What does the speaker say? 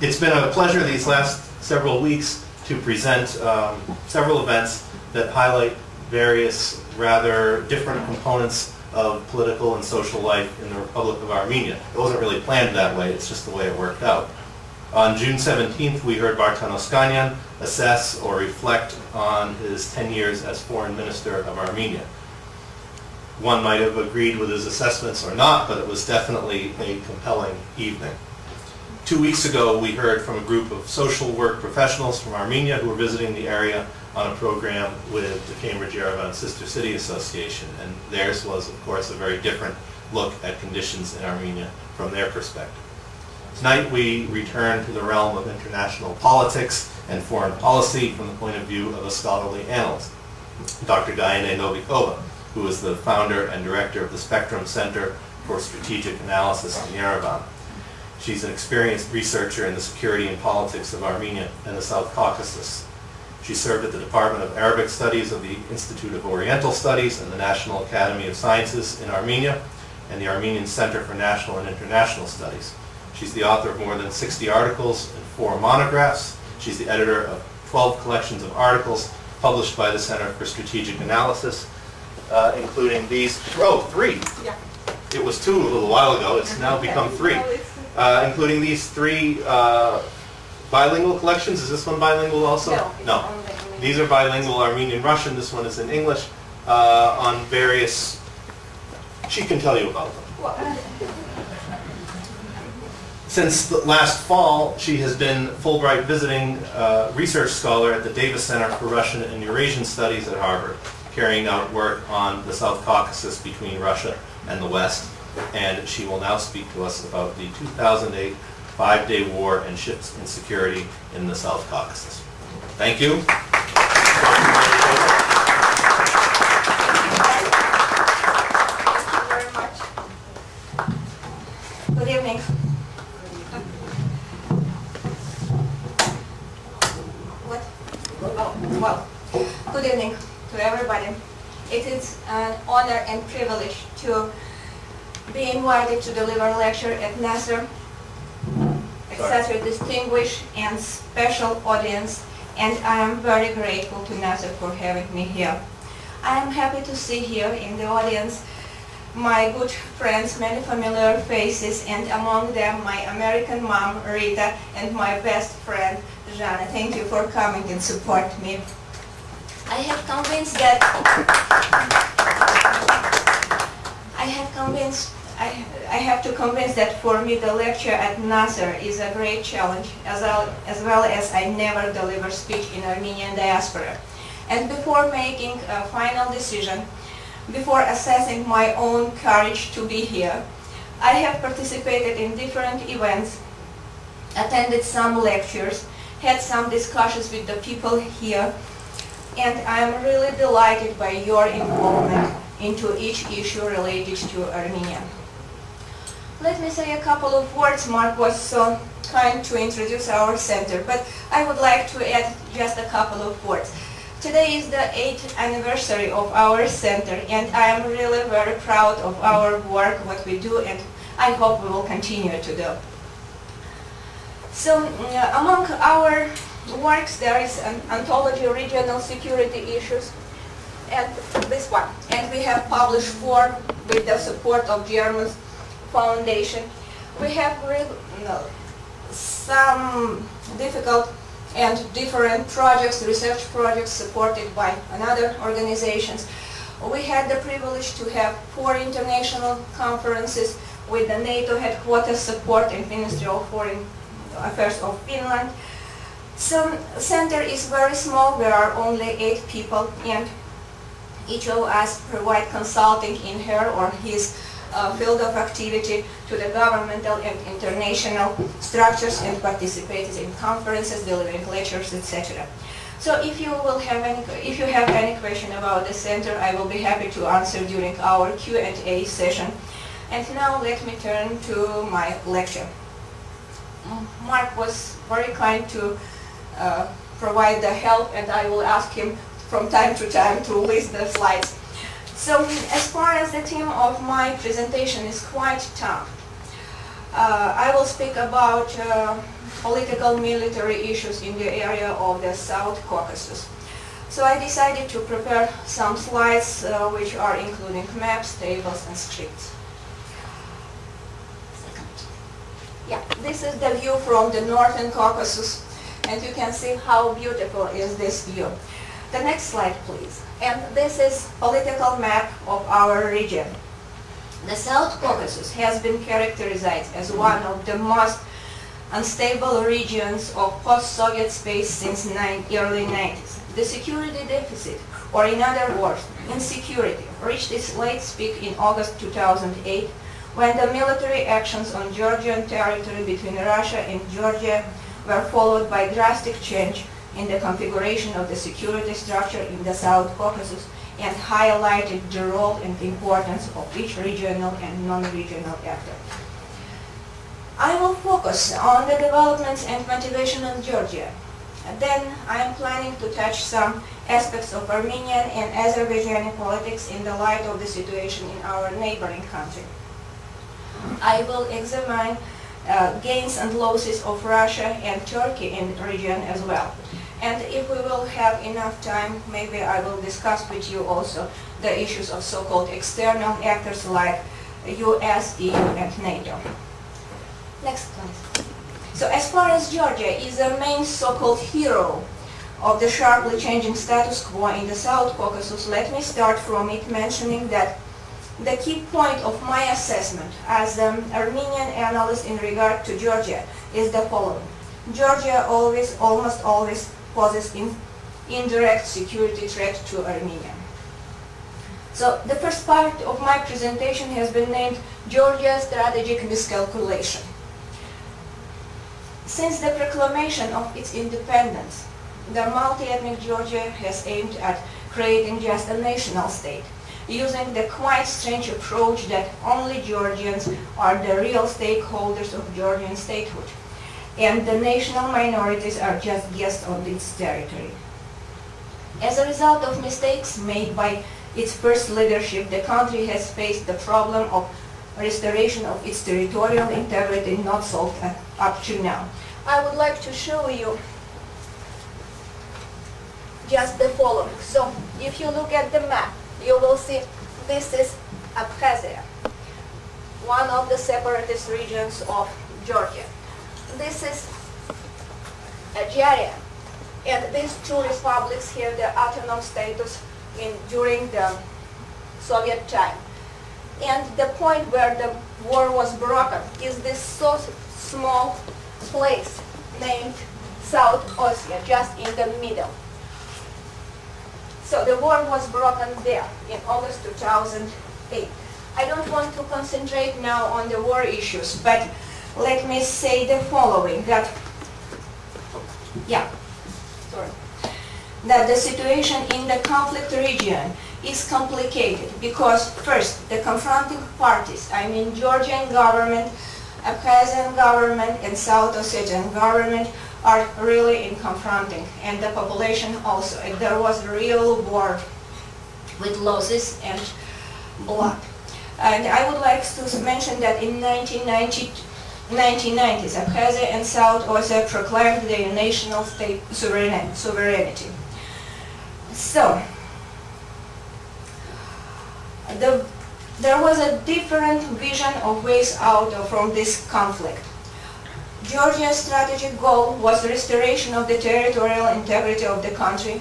It's been a pleasure these last several weeks to present several events that highlight various rather different components of political and social life in the Republic of Armenia. It wasn't really planned that way, it's just the way it worked out. On June 17th, we heard Vartan Oskanian assess or reflect on his 10 years as Foreign Minister of Armenia. One might have agreed with his assessments or not, but it was definitely a compelling evening. 2 weeks ago, we heard from a group of social work professionals from Armenia who were visiting the area on a program with the Cambridge Yerevan Sister City Association, and theirs was, of course, a very different look at conditions in Armenia from their perspective. Tonight, we return to the realm of international politics and foreign policy from the point of view of a scholarly analyst, Dr. Gayane Novikova, who is the founder and director of the Spectrum Center for Strategic Analysis in Yerevan. She's an experienced researcher in the security and politics of Armenia and the South Caucasus. She served at the Department of Arabic Studies of the Institute of Oriental Studies and the National Academy of Sciences in Armenia and the Armenian Center for National and International Studies. She's the author of more than 60 articles and 4 monographs. She's the editor of 12 collections of articles published by the Center for Strategic Analysis, including these, oh, 3. Yeah. It was 2 a little while ago. It's now become 3. Including these 3 bilingual collections. Is this one bilingual also? No. These are bilingual Armenian Russian. This one is in English on various... She can tell you about them. Since last fall, she has been Fulbright visiting research scholar at the Davis Center for Russian and Eurasian Studies at Harvard, carrying out work on the South Caucasus between Russia and the West. And she will now speak to us about the 2008 5-day war and shifts in security in the South Caucasus. Thank you. Thank you very much. Good evening. What? Oh, well. Good evening to everybody. It is an honor and privilege to be invited to deliver a lecture at NAASR, such a distinguished and special audience, and I am very grateful to NAASR for having me here. I am happy to see here in the audience my good friends, many familiar faces, and among them my American mom, Rita, and my best friend, Jana. Thank you for coming and support me. I have to convince that for me the lecture at NAASR is a great challenge, as well as I never deliver speech in Armenian diaspora. And before making a final decision, before assessing my own courage to be here, I have participated in different events, attended some lectures, had some discussions with the people here, and I am really delighted by your involvement into each issue related to Armenia. Let me say a couple of words. Mark was so kind to introduce our center, but I would like to add just a couple of words. Today is the 8th anniversary of our center, and I am really very proud of our work, what we do, and I hope we will continue to do. So among our works there is an anthology of regional security issues, and this one. And we have published 4 with the support of German Foundation. We have some difficult and different projects, research projects supported by another organizations. We had the privilege to have 4 international conferences with the NATO headquarters support and Ministry of Foreign Affairs of Finland. So center is very small. There are only 8 people, and each of us provide consulting in her or his field of activity to the governmental and international structures, and participated in conferences, delivering lectures, etc. So if you have any question about the center, I will be happy to answer during our Q&A session. And now let me turn to my lecture. Mark was very kind to provide the help, and I will ask him from time to time to list the slides. So as far as the theme of my presentation is quite tough. I will speak about political military issues in the area of the South Caucasus. So I decided to prepare some slides which are including maps, tables and scripts. Yeah, this is the view from the Northern Caucasus, and you can see how beautiful is this view. The next slide, please. And this is political map of our region. The South Caucasus has been characterized as one of the most unstable regions of post-Soviet space since early 90s. The security deficit, or in other words, insecurity, reached its latest peak in August 2008, when the military actions on Georgian territory between Russia and Georgia were followed by drastic change in the configuration of the security structure in the South Caucasus, and highlighted the role and importance of each regional and non-regional actor. I will focus on the developments and motivation in Georgia. Then I am planning to touch some aspects of Armenian and Azerbaijani politics in the light of the situation in our neighboring country. I will examine gains and losses of Russia and Turkey in the region as well. And if we will have enough time, maybe I will discuss with you also the issues of so-called external actors like US, EU and NATO. Next, please. So as far as Georgia is the main so-called hero of the sharply changing status quo in the South Caucasus, let me start from it mentioning that the key point of my assessment as an Armenian analyst in regard to Georgia is the following. Georgia almost always poses an indirect security threat to Armenia. So the first part of my presentation has been named Georgia's strategic miscalculation. Since the proclamation of its independence, the multi-ethnic Georgia has aimed at creating just a national state, using the quite strange approach that only Georgians are the real stakeholders of Georgian statehood, and the national minorities are just guests on its territory. As a result of mistakes made by its first leadership, the country has faced the problem of restoration of its territorial integrity not solved up to now. I would like to show you just the following. So, if you look at the map, you will see this is Abkhazia, one of the separatist regions of Georgia. This is Adjara, and these two republics have their autonomous status during the Soviet time. And the point where the war was broken is this so small place named South Ossetia, just in the middle. So the war was broken there in August 2008. I don't want to concentrate now on the war issues, but let me say the following, that that the situation in the conflict region is complicated because first the confronting parties, I mean Georgian government, Abkhazian government and South Ossetian government, are really in confronting, and the population also. And there was a real war with losses and blood. And I would like to mention that in 1990s, Abkhazia and South Ossetia proclaimed their national state sovereignty. So, there was a different vision of ways out from this conflict. Georgia's strategic goal was the restoration of the territorial integrity of the country,